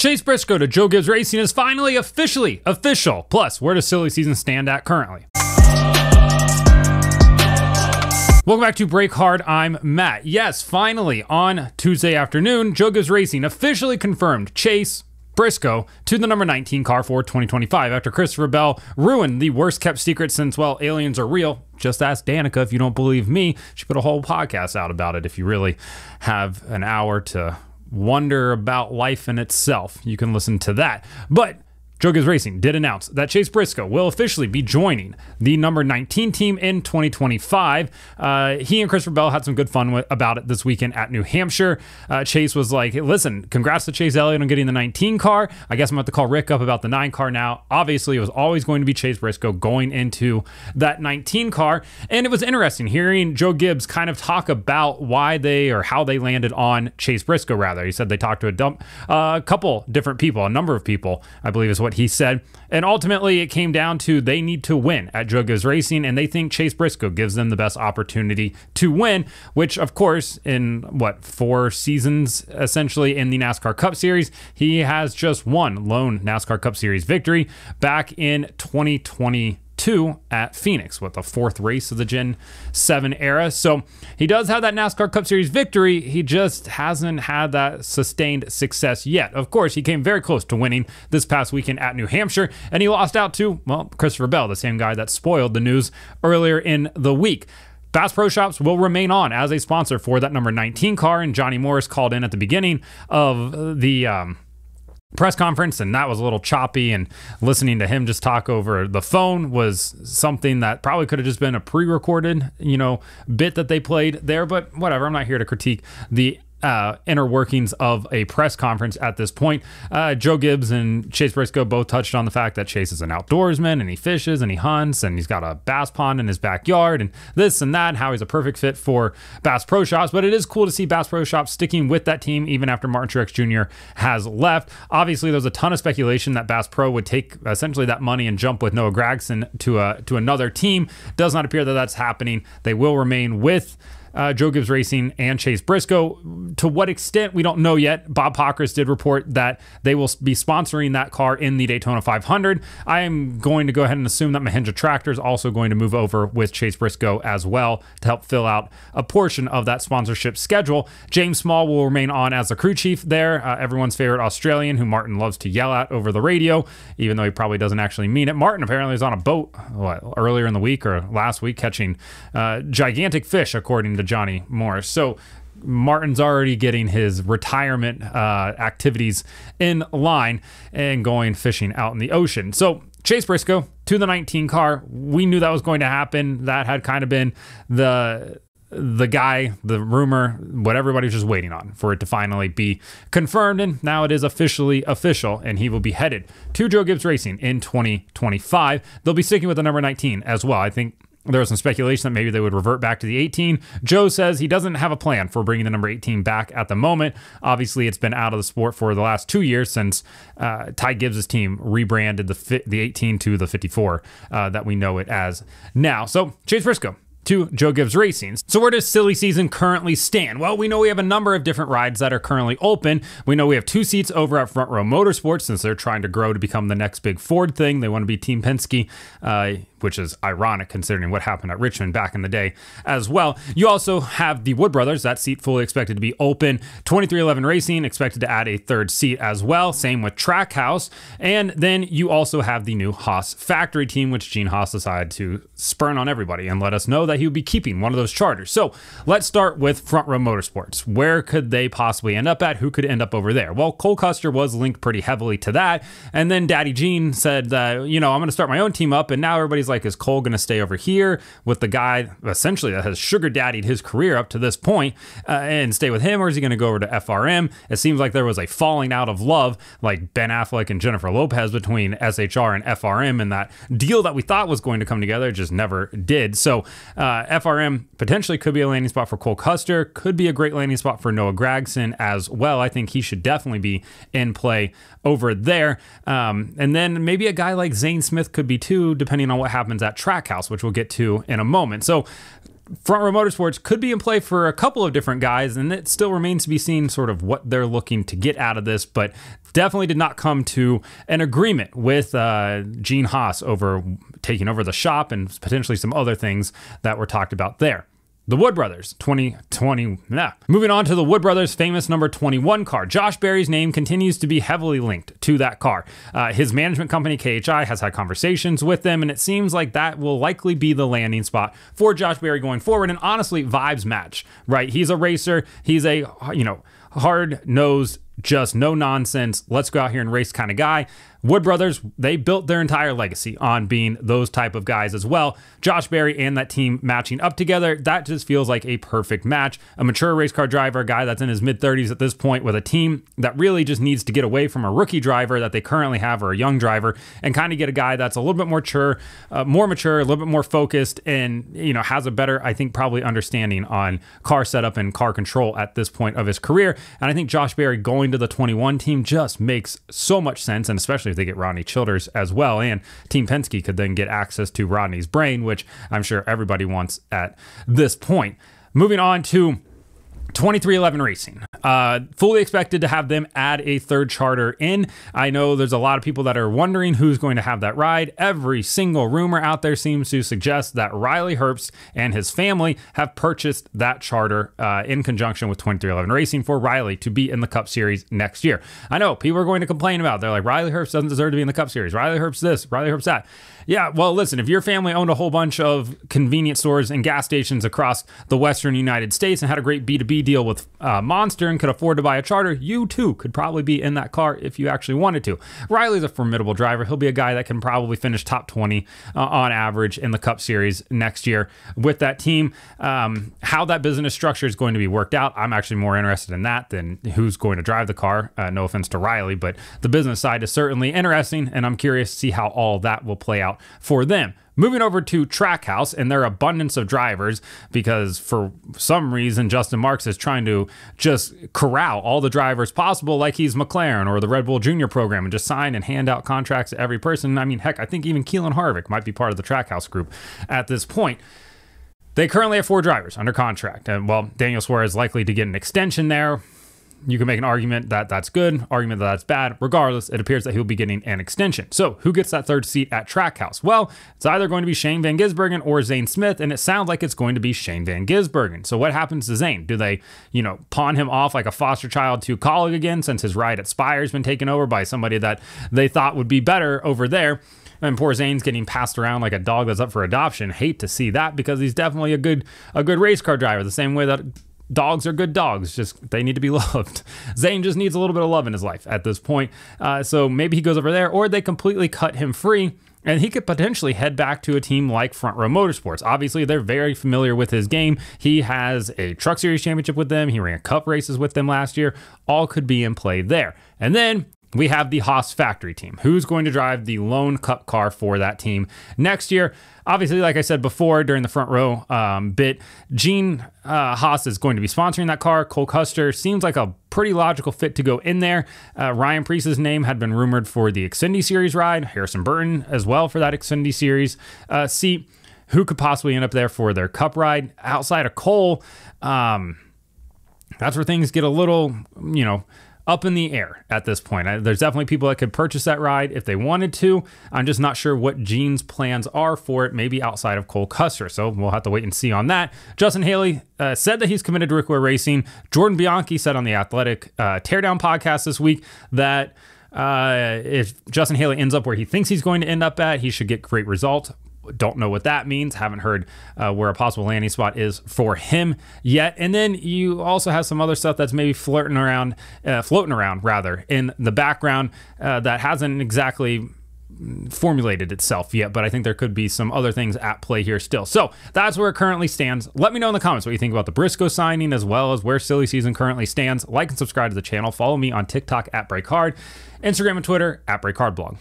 Chase Briscoe to Joe Gibbs Racing is finally officially official. Plus, where does silly season stand at currently? Welcome back to Break Hard, I'm Matt. Yes, finally, on Tuesday afternoon, Joe Gibbs Racing officially confirmed Chase Briscoe to the number 19 car for 2025 after Christopher Bell ruined the worst kept secret since, well, aliens are real. Just ask Danica if you don't believe me. She put a whole podcast out about it if you really have an hour to wonder about life in itself. You can listen to that. But Joe Gibbs Racing did announce that Chase Briscoe will officially be joining the number 19 team in 2025. He and Christopher Bell had some good fun about it this weekend at New Hampshire. Chase was like, hey, listen, congrats to Chase Elliott on getting the 19 car. I guess I'm about to call Rick up about the 9 car now. Obviously, it was always going to be Chase Briscoe going into that 19 car. And it was interesting hearing Joe Gibbs kind of talk about why they or how they landed on Chase Briscoe, rather. He said they talked to a couple different people, a number of people, I believe is what he said, and ultimately it came down to they need to win at Joe Gibbs Racing, and they think Chase Briscoe gives them the best opportunity to win, which of course in what, 4 seasons essentially in the NASCAR Cup Series, he has just one lone NASCAR Cup Series victory back in 2022 at Phoenix with the 4th race of the Gen 7 era. So he does have that NASCAR Cup Series victory. He just hasn't had that sustained success yet. Of course, he came very close to winning this past weekend at New Hampshire, and he lost out to, well, Christopher Bell, the same guy that spoiled the news earlier in the week. Bass Pro Shops will remain on as a sponsor for that number 19 car, and Johnny Morris called in at the beginning of the press conference, and that was a little choppy, and listening to him just talk over the phone was something that probably could have just been a pre-recorded, bit that they played there, but whatever. I'm not here to critique the inner workings of a press conference at this point. Joe Gibbs and Chase Briscoe both touched on the fact that Chase is an outdoorsman, and he fishes and he hunts, and he's got a bass pond in his backyard and this and that, and how he's a perfect fit for Bass Pro Shops. But it is cool to see Bass Pro Shops sticking with that team even after Martin Truex Jr. has left. Obviously, there's a ton of speculation that Bass Pro would take essentially that money and jump with Noah Gragson to another team. Does not appear that that's happening. They will remain with Joe Gibbs Racing and Chase Briscoe. To what extent, we don't know yet. Bob Pocaris did report that they will be sponsoring that car in the Daytona 500. I am going to go ahead and assume that Mahindra Tractor is also going to move over with Chase Briscoe as well to help fill out a portion of that sponsorship schedule. James Small will remain on as the crew chief there, everyone's favorite Australian who Martin loves to yell at over the radio, even though he probably doesn't actually mean it. Martin apparently is on a boat earlier in the week or last week catching gigantic fish, according to Johnny Morris. So Martin's already getting his retirement activities in line and going fishing out in the ocean. So Chase Briscoe to the 19 car. We knew that was going to happen. That had kind of been the guy, the rumor, what everybody was just waiting on for it to finally be confirmed. And now it is officially official, and he will be headed to Joe Gibbs Racing in 2025. They'll be sticking with the number 19 as well. I think there was some speculation that maybe they would revert back to the 18. Joe says he doesn't have a plan for bringing the number 18 back at the moment. Obviously, it's been out of the sport for the last 2 years since Ty Gibbs' team rebranded the 18 to the 54 that we know it as now. So Chase Briscoe to Joe Gibbs Racing. So where does silly season currently stand? Well, we know we have a number of different rides that are currently open. We know we have 2 seats over at Front Row Motorsports since they're trying to grow to become the next big Ford thing. They want to be Team Penske, which is ironic considering what happened at Richmond back in the day as well. You also have the Wood Brothers, that seat fully expected to be open. 2311 Racing expected to add a 3rd seat as well. Same with Track House. And then you also have the new Haas factory team, which Gene Haas decided to spurn on everybody and let us know that he would be keeping one of those charters. So let's start with Front Row Motorsports. Where could they possibly end up at? Who could end up over there? Well, Cole Custer was linked pretty heavily to that. And then Daddy Gene said that, I'm going to start my own team up. And now everybody's like, is Cole going to stay over here with the guy essentially that has sugar daddied his career up to this point and stay with him, or is he going to go over to FRM? It seems like there was a falling out of love, like Ben Affleck and Jennifer Lopez, between SHR and FRM, and that deal that we thought was going to come together just never did. So FRM potentially could be a landing spot for Cole Custer, could be a great landing spot for Noah Gragson as well. I think he should definitely be in play over there. And then maybe a guy like Zane Smith could be too, depending on what happens at Track House, which we'll get to in a moment. So Front Row Motorsports could be in play for a couple of different guys, and it still remains to be seen sort of what they're looking to get out of this, but definitely did not come to an agreement with Gene Haas over taking over the shop and potentially some other things that were talked about there. The Wood Brothers, Moving on to the Wood Brothers' famous number 21 car. Josh Berry's name continues to be heavily linked to that car. His management company, KHI, has had conversations with them, and it seems like that will likely be the landing spot for Josh Berry going forward. And honestly, vibes match, right? He's a racer. He's a, you know, hard-nosed, just no nonsense, let's go out here and race kind of guy. Wood Brothers, they built their entire legacy on being those type of guys as well. Josh Berry and that team matching up together, that just feels like a perfect match. A mature race car driver, a guy that's in his mid-30s at this point with a team that really just needs to get away from a rookie driver that they currently have or a young driver and kind of get a guy that's a little bit more mature, a little bit more focused, and you know has a better, I think, probably understanding on car setup and car control at this point of his career. And I think Josh Berry going to the 21 team just makes so much sense, and especially if they get Rodney Childers as well, and Team Penske could then get access to Rodney's brain, which I'm sure everybody wants at this point. Moving on to 2311 Racing. Fully expected to have them add a third charter in. I know there's a lot of people that are wondering who's going to have that ride. Every single rumor out there seems to suggest that Riley Herbst and his family have purchased that charter in conjunction with 2311 Racing for Riley to be in the Cup Series next year. I know people are going to complain about it. They're like, Riley Herbst doesn't deserve to be in the Cup Series. Riley Herbst this, Riley Herbst that. Yeah, well, listen, if your family owned a whole bunch of convenience stores and gas stations across the Western United States and had a great B2B deal with Monster and could afford to buy a charter, you too could probably be in that car if you actually wanted to. Riley's a formidable driver. He'll be a guy that can probably finish top 20 on average in the Cup Series next year with that team. How that business structure is going to be worked out, I'm actually more interested in that than who's going to drive the car. No offense to Riley, but the business side is certainly interesting, and I'm curious to see how all that will play out for them. Moving over to Track House and their abundance of drivers, because for some reason Justin Marks is trying to just corral all the drivers possible, like he's McLaren or the Red Bull Junior program, and just sign and hand out contracts to every person. I mean, heck, I think even Keelan Harvick might be part of the Track House group at this point. They currently have 4 drivers under contract, and well, Daniel Suarez is likely to get an extension there. You can make an argument that that's good, argument that that's bad. Regardless, it appears that he'll be getting an extension. So who gets that third seat at Track House? Well, it's either going to be Shane Van Gisbergen or Zane Smith, and it sounds like it's going to be Shane Van Gisbergen. So what happens to Zane? Do they, you know, pawn him off like a foster child to colleague again, since his ride at Spire has been taken over by somebody that they thought would be better over there? And poor Zane's getting passed around like a dog that's up for adoption. Hate to see that, because he's definitely a good race car driver, the same way that dogs are good dogs, just they need to be loved. Zane just needs a little bit of love in his life at this point. So maybe he goes over there, or they completely cut him free, and he could potentially head back to a team like Front Row Motorsports. Obviously, they're very familiar with his game. He has a Truck Series championship with them. He ran cup races with them last year. All could be in play there. And then we have the Haas factory team. Who's going to drive the lone cup car for that team next year? Obviously, like I said before during the Front Row bit, Gene Haas is going to be sponsoring that car. Cole Custer seems like a pretty logical fit to go in there. Ryan Preece's name had been rumored for the Xfinity Series ride. Harrison Burton as well for that Xfinity Series seat. Who could possibly end up there for their cup ride? Outside of Cole, that's where things get a little, you know, up in the air at this point. There's definitely people that could purchase that ride if they wanted to. I'm just not sure what Gene's plans are for it, maybe outside of Cole Custer. So we'll have to wait and see on that. Justin Haley said that he's committed to Rick Ware Racing. Jordan Bianchi said on the Athletic Teardown podcast this week that if Justin Haley ends up where he thinks he's going to end up at, he should get great results. Don't know what that means. Haven't heard where a possible landing spot is for him yet. And then you also have some other stuff that's maybe floating around in the background that hasn't exactly formulated itself yet, but I think there could be some other things at play here still. So that's where it currently stands. Let me know in the comments what you think about the Briscoe signing, as well as where silly season currently stands. Like and subscribe to the channel. Follow me on TikTok at BreakHard, Instagram and Twitter at BreakHardBlog.